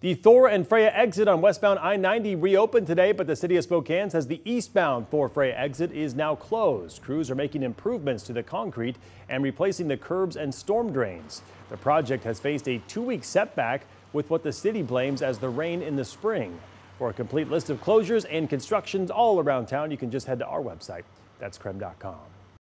The Thor and Freya exit on westbound I-90 reopened today, but the city of Spokane says the eastbound Thor-Freya exit is now closed. Crews are making improvements to the concrete and replacing the curbs and storm drains. The project has faced a 2-week setback with what the city blames as the rain in the spring. For a complete list of closures and constructions all around town, you can just head to our website. That's krem.com.